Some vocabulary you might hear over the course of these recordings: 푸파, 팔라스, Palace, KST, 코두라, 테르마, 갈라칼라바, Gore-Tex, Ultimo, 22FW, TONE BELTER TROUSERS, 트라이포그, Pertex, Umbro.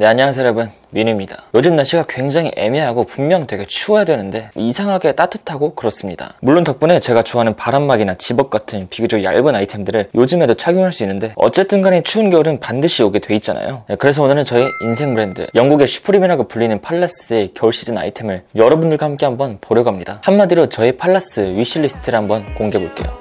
네, 안녕하세요 여러분, 민우입니다. 요즘 날씨가 굉장히 애매하고 분명 되게 추워야 되는데 이상하게 따뜻하고 그렇습니다. 물론 덕분에 제가 좋아하는 바람막이나 집업 같은 비교적 얇은 아이템들을 요즘에도 착용할 수 있는데 어쨌든 간에 추운 겨울은 반드시 오게 돼 있잖아요. 네, 그래서 오늘은 저의 인생 브랜드, 영국의 슈프림이라고 불리는 팔라스의 겨울 시즌 아이템을 여러분들과 함께 한번 보려고 합니다. 한마디로 저의 팔라스 위시리스트를 한번 공개해 볼게요.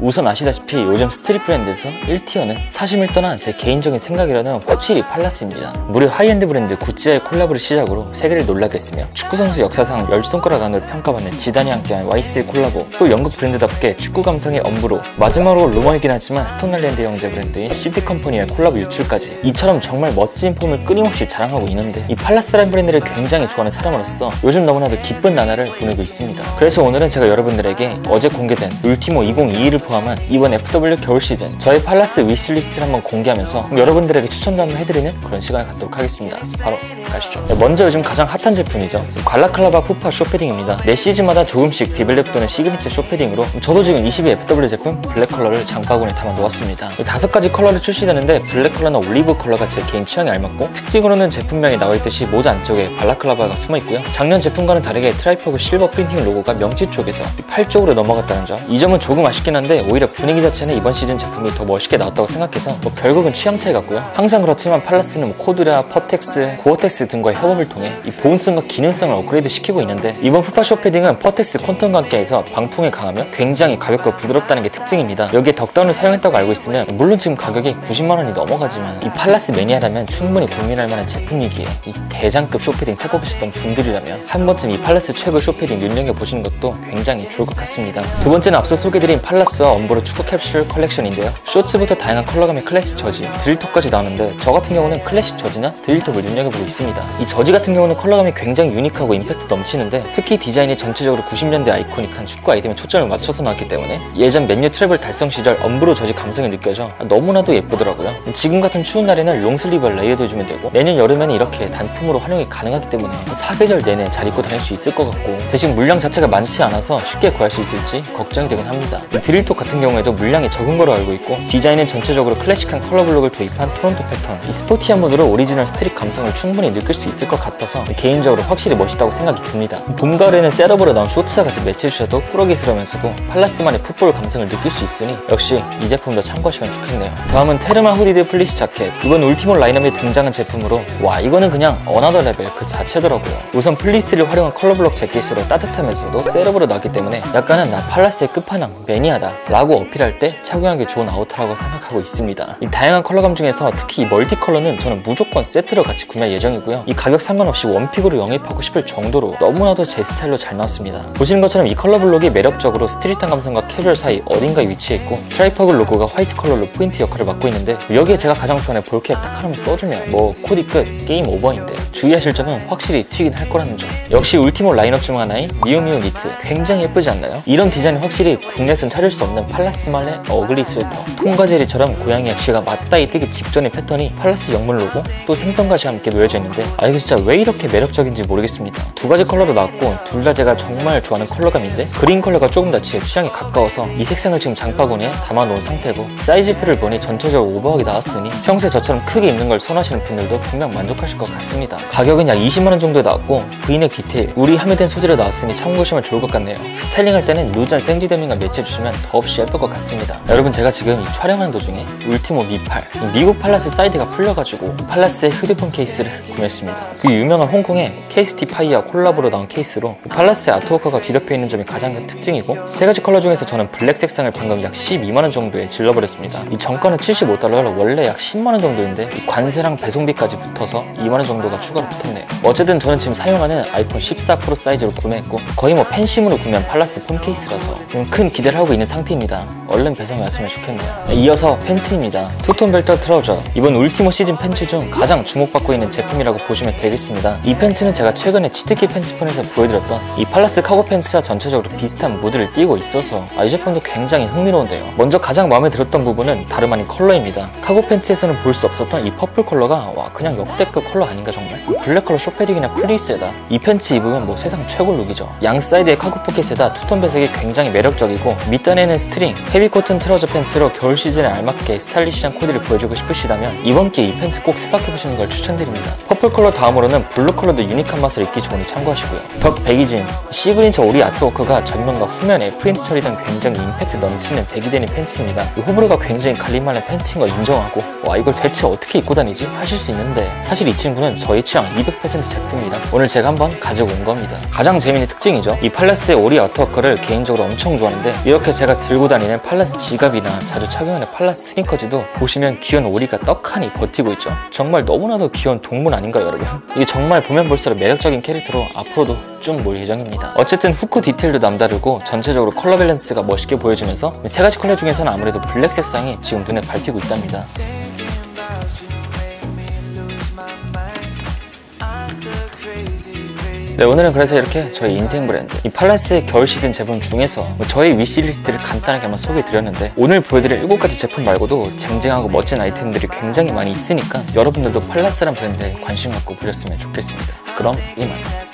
우선 아시다시피 요즘 스트릿 브랜드에서 1티어는 사심을 떠난 제 개인적인 생각이라는 확실히 팔라스입니다. 무려 하이엔드 브랜드 구찌와의 콜라보를 시작으로 세계를 놀라게 했으며 축구선수 역사상 10손가락 안으로 평가받는 지단이 함께한 와이스의 콜라보, 또 영국 브랜드답게 축구 감성의 엄브로, 마지막으로 루머이긴 하지만 스톤 아일랜드 형제 브랜드인 CB컴퍼니와의 콜라보 유출까지, 이처럼 정말 멋진 폼을 끊임없이 자랑하고 있는데 이 팔라스라는 브랜드를 굉장히 좋아하는 사람으로서 요즘 너무나도 기쁜 나날을 보내고 있습니다. 그래서 오늘은 제가 여러분들에게 어제 공개된 울티모 2022를 포함한 이번 FW 겨울 시즌 저의 팔라스 위시리스트를 한번 공개하면서 여러분들에게 추천도 한번 해드리는 그런 시간을 갖도록 하겠습니다. 바로 가시죠. 먼저 요즘 가장 핫한 제품이죠. 갈라칼라바 푸파 숏패딩입니다. 매 시즌마다 조금씩 디벨롭 또는 시그니처 숏패딩으로 저도 지금 22 FW 제품 블랙 컬러를 장바구니에 담아 놓았습니다. 5가지 컬러를 출시되는데 블랙 컬러나 올리브 컬러가 제 개인 취향에 알맞고, 특징으로는 제품명에 나와있듯이 모자 안쪽에 발라클라바가 숨어있고요. 작년 제품과는 다르게 트라이포그 실버 프린팅 로고가 명치 쪽에서 팔 쪽으로 넘어갔다는 점, 이 점은 조금 아쉽긴 한데 오히려 분위기 자체는 이번 시즌 제품이 더 멋있게 나왔다고 생각해서 결국은 취향 차이 같고요. 항상 그렇지만 팔라스는 코두라, 퍼텍스, 고어텍스 등과의 협업을 통해 이 보온성과 기능성을 업그레이드 시키고 있는데 이번 푸파 숏패딩은 퍼텍스 콘턴과 함께해서 방풍에 강하며 굉장히 가볍고 부드럽다는 게 특징입니다. 여기에 덕다운을 사용했다고 알고 있으면 물론 지금 가격이 90만원이 넘어가지만 이 팔라스 매니아라면 충분히 고민할 만한 제품이기에 이 대장급 숏패딩 찾고 계셨던 분들이라면 한 번쯤 이 팔라스 최고 숏패딩 눈여겨보시는 것도 굉장히 좋을 것 같습니다. 두 번째는 앞서 소개드린 팔라스와 엄브로 축구 캡슐 컬렉션인데요. 쇼츠부터 다양한 컬러감의 클래식 저지, 드릴톱까지 나오는데 저 같은 경우는 클래식 저지나 드릴톱을 눈여겨보고 있습니다. 이 저지 같은 경우는 컬러감이 굉장히 유니크하고 임팩트 넘치는데 특히 디자인이 전체적으로 90년대 아이코닉한 축구 아이템에 초점을 맞춰서 나왔기 때문에 예전 맨유 트래블 달성 시절 엄브로 저지 감성이 느껴져 너무나도 예쁘더라고요. 지금 같은 추운 날에는 롱슬리브를 레이어드 해주면 되고 내년 여름에는 이렇게 단품으로 활용이 가능하기 때문에 사계절 내내 잘 입고 다닐 수 있을 것 같고, 대신 물량 자체가 많지 않아서 쉽게 구할 수 있을지 걱정이 되긴 합니다. 드릴톱 같은 경우에도 물량이 적은 거로 알고 있고, 디자인은 전체적으로 클래식한 컬러 블록을 도입한 토론토 패턴, 이 스포티한 무드로 오리지널 스트릿 감성을 충분히 느낄 수 있을 것 같아서 개인적으로 확실히 멋있다고 생각이 듭니다. 봄, 가을에는 셋업으로 나온 쇼츠와 같이 매치해주셔도 꾸러기스러우면서도 팔라스만의 풋볼 감성을 느낄 수 있으니 역시 이 제품도 참고하시면 좋겠네요. 다음은 테르마 후디드 플리스 자켓. 이번 울티모 라인업에 등장한 제품으로 와, 이거는 그냥 어나더 레벨 그 자체더라고요. 우선 플리스를 활용한 컬러 블록 재킷으로 따뜻하면서도 셋업으로 나왔기 때문에 약간은 나 팔라스의 끝판왕, 매니아다 라고 어필할 때 착용하기 좋은 아우터라고 생각하고 있습니다. 이 다양한 컬러감 중에서 특히 이 멀티 컬러는 저는 무조건 세트로 같이 구매할 예정이고요. 이 가격 상관없이 원픽으로 영입하고 싶을 정도로 너무나도 제 스타일로 잘 나왔습니다. 보시는 것처럼 이 컬러 블록이 매력적으로 스트릿한 감성과 캐주얼 사이 어딘가에 위치해 있고, 트라이퍼그 로고가 화이트 컬러로 포인트 역할을 맡고 있는데 여기에 제가 가장 좋아하는 볼캡 딱 하나만 써주면 뭐 코디 끝, 게임 오버인데 주의하실 점은 확실히 튀긴 할 거라는 점. 역시 울티모 라인업 중 하나인 메오우 메오우 니트, 굉장히 예쁘지 않나요? 이런 디자인은 확실히 국내에선 차릴 수 없는 팔라스만의 어글리 스웨터, 통과 제리처럼 고양이와 쥐가 맞닿이 뜨기 직전의 패턴이 팔라스 영문 로고, 또 생선가시와 함께 놓여져 있는데 아, 이거 진짜 왜 이렇게 매력적인지 모르겠습니다. 두 가지 컬러로 나왔고 둘 다 제가 정말 좋아하는 컬러감인데 그린 컬러가 조금 더 제 취향에 가까워서 이 색상을 지금 장바구니에 담아놓은 상태고, 사이즈표를 보니 전체적으로 오버하게 나왔으니 평소에 저처럼 크게 입는 걸 선호하시는 분들도 분명 만족하실 것 같습니다. 가격은 약 20만원 정도에 나왔고 브이넥 디테일, 울이 함유된 소재로 나왔으니 참고하시면 좋을 것 같네요. 스타일링할 때는 루즈한 생지대밍과 매치해주시면 더없이 예쁠 것 같습니다. 여러분, 제가 지금 촬영하는 도중에 울티모 미팔, 미국 팔라스 사이드가 풀려가지고 팔라스의 휴대폰 케이스를 구매했습니다. 그 유명한 홍콩의 KST 파이와 콜라보로 나온 케이스로 팔라스의 아트워크가 뒤덮여 있는 점이 가장 큰 특징이고, 세 가지 컬러 중에서 저는 블랙 색상을 방금 약 12만원 정도에 질러버렸습니다. 이 정가는 $75로 원래 약 10만원 정도인데 이 관세랑 배송비까지 붙어서 2만원 정도가 추가로 붙었네요. 어쨌든 저는 지금 사용하는 아이폰 14 프로 사이즈로 구매했고 거의 뭐 팬심으로 구매한 팔라스 폰 케이스라서 큰 기대를 하고 있는 상태입니다. 얼른 배송이 왔으면 좋겠네요. 이어서 팬츠입니다. 투톤 벨터 트라우저, 이번 울티모 시즌 팬츠 중 가장 주목받고 있는 제품이라고 보시면 되겠습니다. 이 팬츠는 제가 최근에 치트키 팬츠폰에서 보여드렸던 이 팔라스 카고 팬츠와 전체적으로 비슷한 무드를 띄고 있어서 이 제품도 굉장히 흥미로운데요. 먼저 가장 마음에 들었던 부분은 다름 아닌 컬러입니다. 카고 팬츠에서는 볼 수 없었던 이 퍼플 컬러가 와, 그냥 역대급 컬러 아닌가 정말. 블랙 컬러 숏패딩이나 플리스에다 이 팬츠 입으면 뭐 세상 최고 룩이죠. 양 사이드의 카고 포켓에다 투톤 배색이 굉장히 매력적이고 밑단에는 스트링, 헤비코튼 트라우저 팬츠로 겨울 시즌에 알맞게 스타일리시한 코디를 보여주고 싶으시다면 이번 기회에 이 팬츠 꼭 생각해보시는 걸 추천드립니다. 퍼플 컬러 다음으로는 블루 컬러도 유니크한 맛을 입기 좋으니 참고하시고요. 덕 배기 진스, 시그니처 오리 아트워크가 전면과 후면에 프린트 처리된 굉장히 임팩트 넘치는 배기데님 팬츠입니다. 이 호불호가 굉장히 갈림하는 팬츠인 걸 인정하고 와 이걸 대체 어떻게 입고 다니지? 하실 수 있는데 사실 이 친구는 저희 취향 200% 제품이라 오늘 제가 한번 가지고 온 겁니다. 가장 재미있는 특징이죠. 이 팔레스의 오리 아트워크를 개인적으로 엄청 좋아하는데 이렇게 제가 들고 다니는 팔레스 지갑이나 자주 착용하는 팔레스 스니커즈도 보시면 귀여운 오리가 떡하니 버티고 있죠. 정말 너무나도 귀여운 동물 아닌가요 여러분? 이게 정말 보면 볼수록 매력적인 캐릭터로 앞으로도 쭉 몰 예정입니다. 어쨌든 후크 디테일도 남다르고 전체적으로 컬러 밸런스가 멋있게 보여지면서 세 가지 컬러 중에서는 아무래도 블랙 색상이 지금 눈에 밟히고 있답니다. 네, 오늘은 그래서 이렇게 저희 인생 브랜드 이 팔라스의 겨울 시즌 제품 중에서 저희 위시리스트를 간단하게 한번 소개해드렸는데 오늘 보여드릴 7가지 제품 말고도 쟁쟁하고 멋진 아이템들이 굉장히 많이 있으니까 여러분들도 팔라스란 브랜드에 관심 갖고 보셨으면 좋겠습니다. 그럼 이만!